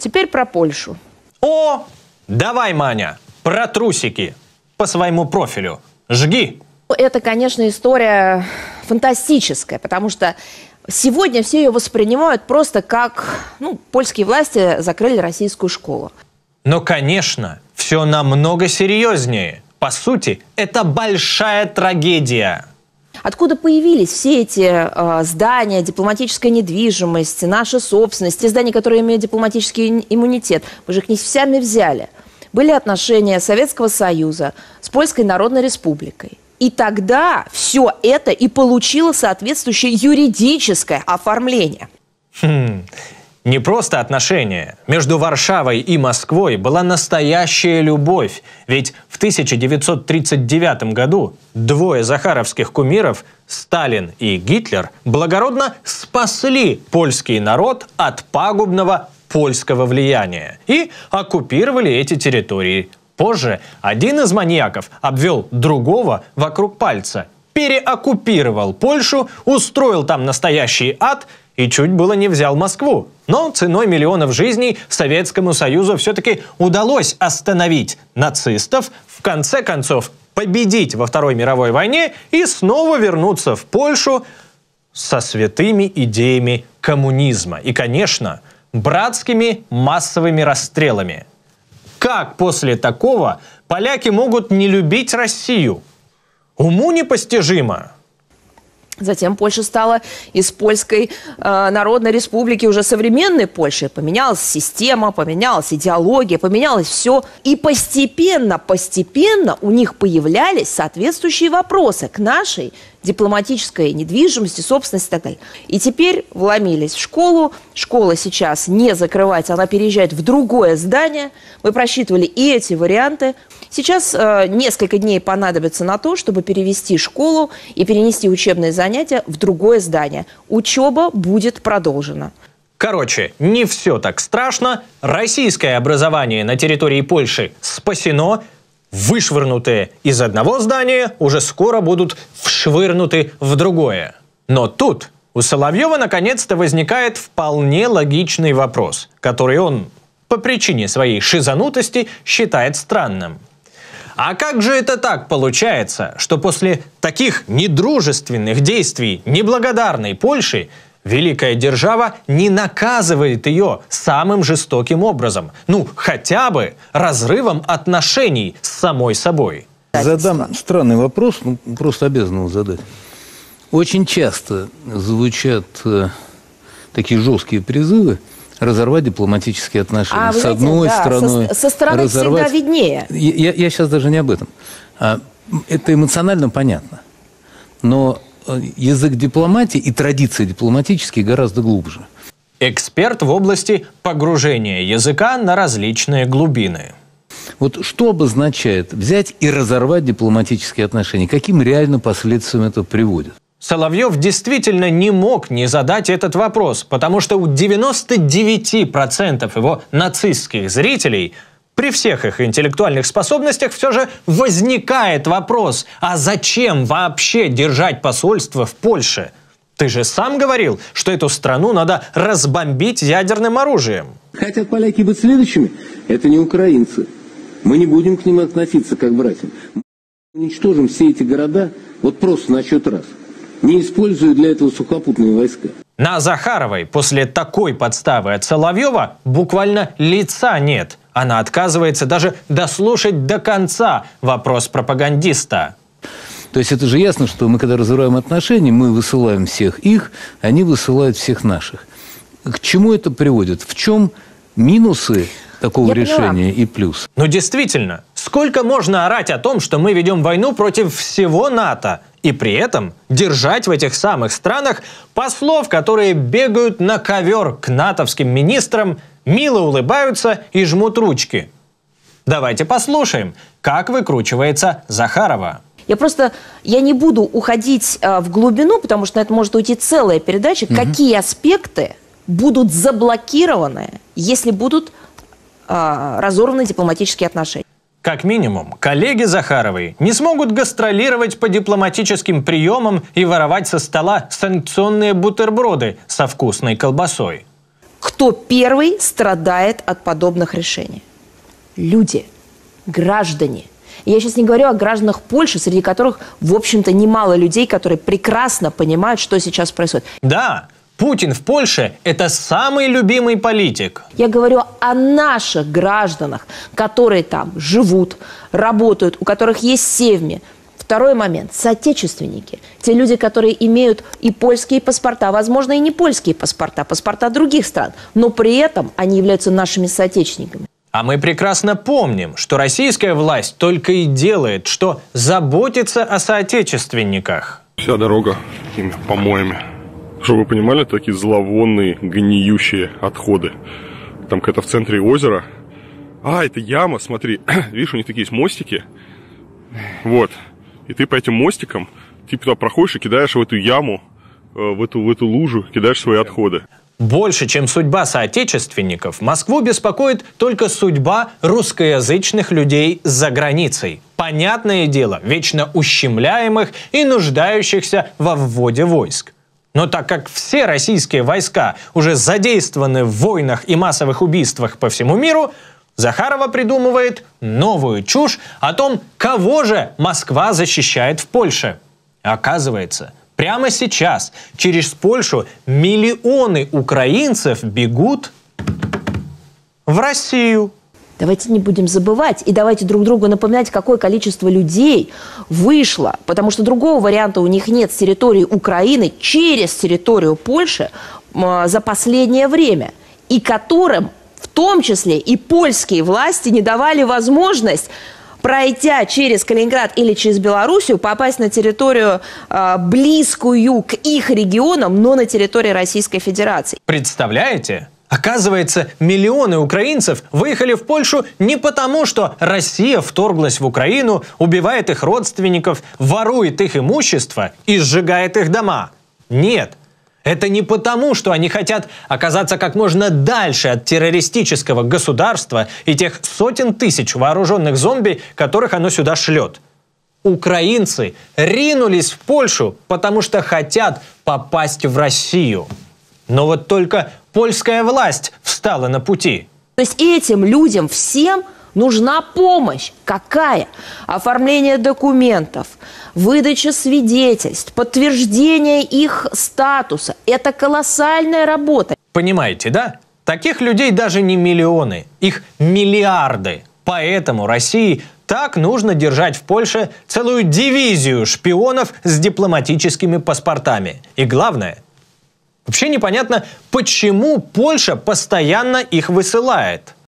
Теперь про Польшу. О, давай, Маня, про трусики по своему профилю. Жги. Это, конечно, история фантастическая, потому что сегодня все ее воспринимают просто как, ну, польские власти закрыли российскую школу. Но, конечно, все намного серьезнее. По сути, это большая трагедия. Откуда появились все эти здания, дипломатическая недвижимость, наша собственность, те здания, которые имеют дипломатический иммунитет? Мы же их не всеми взяли. Были отношения Советского Союза с Польской Народной Республикой. И тогда все это и получило соответствующее юридическое оформление. Не просто отношения. Между Варшавой и Москвой была настоящая любовь. Ведь в 1939 году двое захаровских кумиров, Сталин и Гитлер, благородно спасли польский народ от пагубного польского влияния и оккупировали эти территории. Позже один из маньяков обвел другого вокруг пальца, переоккупировал Польшу, устроил там настоящий ад и чуть было не взял Москву. Но ценой миллионов жизней Советскому Союзу все-таки удалось остановить нацистов, в конце концов победить во Второй мировой войне и снова вернуться в Польшу со святыми идеями коммунизма. И, конечно, братскими массовыми расстрелами. Как после такого поляки могут не любить Россию? Уму непостижимо. Затем Польша стала из Польской Народной Республики уже современной Польшей. Поменялась система, поменялась идеология, поменялось все. И постепенно у них появлялись соответствующие вопросы к нашей дипломатической недвижимости, собственности и так далее. И теперь вломились в школу. Школа сейчас не закрывается, она переезжает в другое здание. Мы просчитывали и эти варианты. Сейчас несколько дней понадобится на то, чтобы перевести школу и перенести учебные занятия в другое здание. Учеба будет продолжена. Короче, не все так страшно. Российское образование на территории Польши спасено. Вышвырнутые из одного здания уже скоро будут вшвырнуты в другое. Но тут у Соловьева наконец-то возникает вполне логичный вопрос, который он по причине своей шизанутости считает странным. А как же это так получается, что после таких недружественных действий неблагодарной Польши великая держава не наказывает ее самым жестоким образом, ну хотя бы разрывом отношений с самой собой? Задам странный вопрос, ну, просто обязан его задать. Очень часто звучат такие жесткие призывы разорвать дипломатические отношения с одной страной. Со стороны всегда виднее. Я сейчас даже не об этом. Это эмоционально понятно, но язык дипломатии и традиции дипломатические гораздо глубже. Эксперт в области погружения языка на различные глубины. Вот что обозначает взять и разорвать дипломатические отношения? Каким реально последствиям это приводит? Соловьев действительно не мог не задать этот вопрос, потому что у 99% его нацистских зрителей при всех их интеллектуальных способностях все же возникает вопрос, а зачем вообще держать посольство в Польше? Ты же сам говорил, что эту страну надо разбомбить ядерным оружием. Хотят поляки быть следующими? Это не украинцы. Мы не будем к ним относиться как братьям. Мы уничтожим все эти города вот просто на счет раз. Не используя для этого сухопутные войска. На Захаровой после такой подставы от Соловьева буквально лица нет. Она отказывается даже дослушать до конца вопрос пропагандиста. То есть это же ясно, что мы, когда разрываем отношения, мы высылаем всех их, они высылают всех наших. К чему это приводит? В чем минусы такого решения и плюс? Ну действительно, сколько можно орать о том, что мы ведем войну против всего НАТО, и при этом держать в этих самых странах послов, которые бегают на ковер к натовским министрам, мило улыбаются и жмут ручки. Давайте послушаем, как выкручивается Захарова. Я не буду уходить в глубину, потому что на это может уйти целая передача. Какие аспекты будут заблокированы, если будут разорваны дипломатические отношения? Как минимум, коллеги Захаровой не смогут гастролировать по дипломатическим приемам и воровать со стола санкционные бутерброды со вкусной колбасой. Кто первый страдает от подобных решений? Люди, граждане. Я сейчас не говорю о гражданах Польши, среди которых, в общем-то, немало людей, которые прекрасно понимают, что сейчас происходит. Да, Путин в Польше – это самый любимый политик. Я говорю о наших гражданах, которые там живут, работают, у которых есть семьи. Второй момент – соотечественники. Те люди, которые имеют и польские паспорта, возможно, и не польские паспорта, паспорта других стран, но при этом они являются нашими соотечественниками. А мы прекрасно помним, что российская власть только и делает, что заботится о соотечественниках. Вся дорога ими помоями. Чтобы вы понимали, такие зловонные, гниющие отходы. Там как-то в центре озера. А, это яма, смотри. Видишь, у них такие есть мостики. Вот. И ты по этим мостикам, ты туда проходишь и кидаешь в эту яму, в эту лужу, кидаешь свои отходы. Больше, чем судьба соотечественников, Москву беспокоит только судьба русскоязычных людей за границей. Понятное дело, вечно ущемляемых и нуждающихся во вводе войск. Но так как все российские войска уже задействованы в войнах и массовых убийствах по всему миру, Захарова придумывает новую чушь о том, кого же Москва защищает в Польше. Оказывается, прямо сейчас через Польшу миллионы украинцев бегут в Россию. Давайте не будем забывать и давайте друг другу напоминать, какое количество людей вышло, потому что другого варианта у них нет с территории Украины через территорию Польши за последнее время, и которым в том числе и польские власти не давали возможность, пройдя через Калининград или через Белоруссию, попасть на территорию, близкую к их регионам, но на территории Российской Федерации. Представляете? Оказывается, миллионы украинцев выехали в Польшу не потому, что Россия вторглась в Украину, убивает их родственников, ворует их имущество и сжигает их дома. Нет. Это не потому, что они хотят оказаться как можно дальше от террористического государства и тех сотен тысяч вооруженных зомби, которых оно сюда шлет. Украинцы ринулись в Польшу, потому что хотят попасть в Россию. Но вот только польская власть встала на пути. То есть этим людям всем нужна помощь. Какая? Оформление документов, выдача свидетельств, подтверждение их статуса. Это колоссальная работа. Понимаете, да? Таких людей даже не миллионы, их миллиарды. Поэтому России так нужно держать в Польше целую дивизию шпионов с дипломатическими паспортами. И главное, вообще непонятно, почему Польша постоянно их высылает.